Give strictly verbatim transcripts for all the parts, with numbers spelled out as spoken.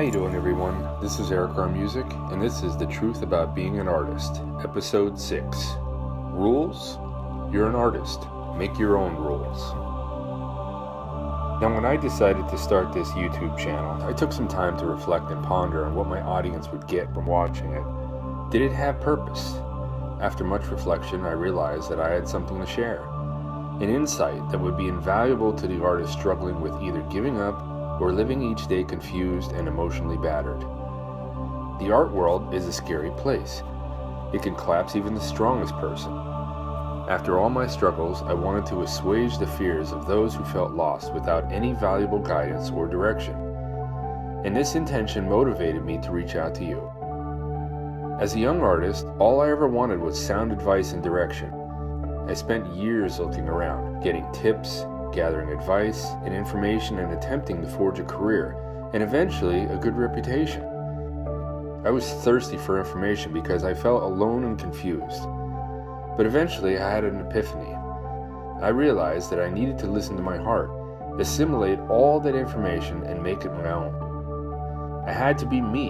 How you doing, everyone? This is Eric Armusik, and this is The Truth About Being an Artist, Episode six. Rules? You're an artist. Make your own rules. Now, when I decided to start this YouTube channel, I took some time to reflect and ponder on what my audience would get from watching it. Did it have purpose? After much reflection, I realized that I had something to share. An insight that would be invaluable to the artist struggling with either giving up or living each day confused and emotionally battered. The art world is a scary place. It can collapse even the strongest person. After all my struggles, I wanted to assuage the fears of those who felt lost without any valuable guidance or direction. And this intention motivated me to reach out to you. As a young artist, all I ever wanted was sound advice and direction. I spent years looking around, getting tips, gathering advice and information and attempting to forge a career, and eventually a good reputation. I was thirsty for information because I felt alone and confused. But eventually I had an epiphany. I realized that I needed to listen to my heart, assimilate all that information and make it my own. I had to be me,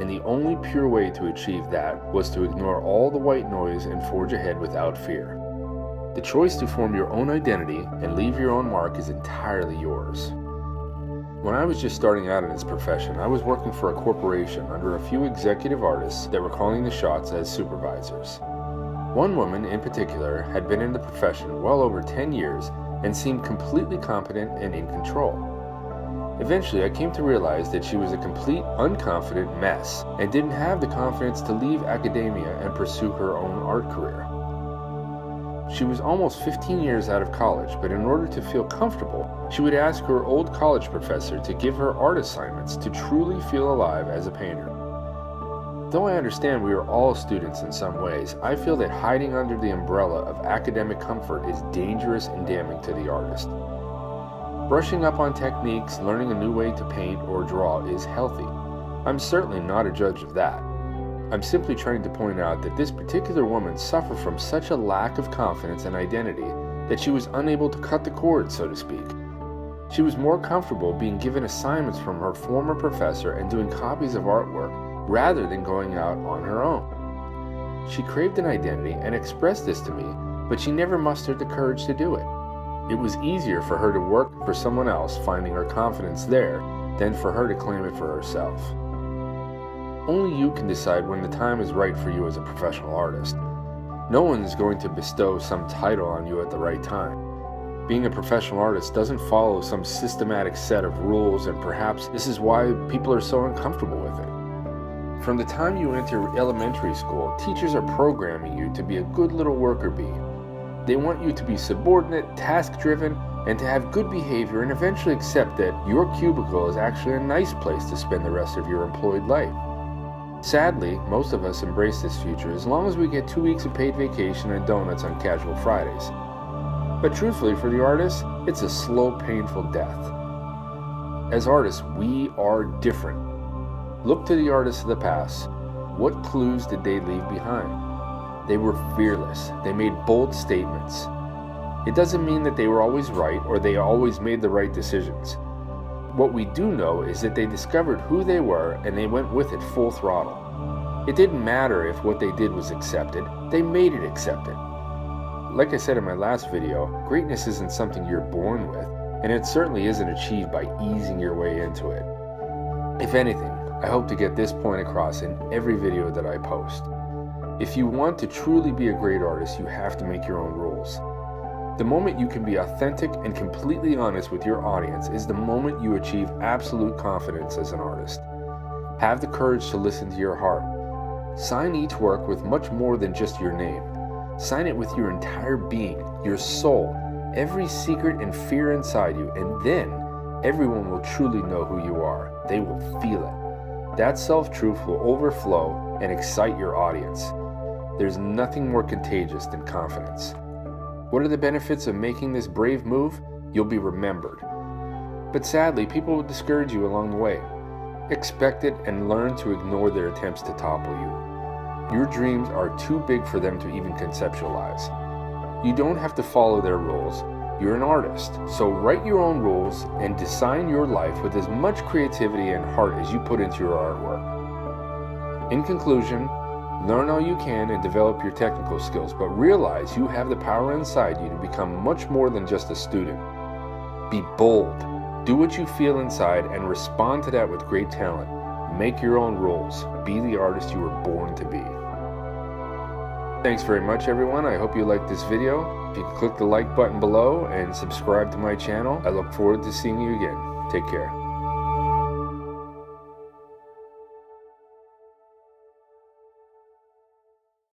and the only pure way to achieve that was to ignore all the white noise and forge ahead without fear. The choice to form your own identity and leave your own mark is entirely yours. When I was just starting out in this profession, I was working for a corporation under a few executive artists that were calling the shots as supervisors. One woman in particular had been in the profession well over ten years and seemed completely competent and in control. Eventually, I came to realize that she was a complete unconfident mess and didn't have the confidence to leave academia and pursue her own art career. She was almost fifteen years out of college, but in order to feel comfortable, she would ask her old college professor to give her art assignments to truly feel alive as a painter. Though I understand we are all students in some ways, I feel that hiding under the umbrella of academic comfort is dangerous and damning to the artist. Brushing up on techniques, learning a new way to paint or draw is healthy. I'm certainly not a judge of that. I'm simply trying to point out that this particular woman suffered from such a lack of confidence and identity that she was unable to cut the cord, so to speak. She was more comfortable being given assignments from her former professor and doing copies of artwork rather than going out on her own. She craved an identity and expressed this to me, but she never mustered the courage to do it. It was easier for her to work for someone else, finding her confidence there, than for her to claim it for herself. Only you can decide when the time is right for you as a professional artist. No one is going to bestow some title on you at the right time. Being a professional artist doesn't follow some systematic set of rules, and perhaps this is why people are so uncomfortable with it. From the time you enter elementary school, teachers are programming you to be a good little worker bee. They want you to be subordinate, task-driven, and to have good behavior and eventually accept that your cubicle is actually a nice place to spend the rest of your employed life. Sadly, most of us embrace this future as long as we get two weeks of paid vacation and donuts on casual Fridays. But truthfully, for the artist, it's a slow, painful death. As artists, we are different. Look to the artists of the past. What clues did they leave behind? They were fearless. They made bold statements. It doesn't mean that they were always right or they always made the right decisions. What we do know is that they discovered who they were and they went with it full throttle. It didn't matter if what they did was accepted, they made it accepted. Like I said in my last video, greatness isn't something you're born with, and it certainly isn't achieved by easing your way into it. If anything, I hope to get this point across in every video that I post. If you want to truly be a great artist, you have to make your own rules. The moment you can be authentic and completely honest with your audience is the moment you achieve absolute confidence as an artist. Have the courage to listen to your heart. Sign each work with much more than just your name. Sign it with your entire being, your soul, every secret and fear inside you, and then everyone will truly know who you are. They will feel it. That self-truth will overflow and excite your audience. There's nothing more contagious than confidence. What are the benefits of making this brave move? You'll be remembered. But sadly, people will discourage you along the way. Expect it and learn to ignore their attempts to topple you. Your dreams are too big for them to even conceptualize. You don't have to follow their rules. you're an artist. So write your own rules and design your life with as much creativity and heart as you put into your artwork. In conclusion, learn all you can and develop your technical skills, but realize you have the power inside you to become much more than just a student. Be bold. Do what you feel inside and respond to that with great talent. Make your own rules. Be the artist you were born to be. Thanks very much, everyone. I hope you liked this video. If you can click the like button below and subscribe to my channel, I look forward to seeing you again. Take care.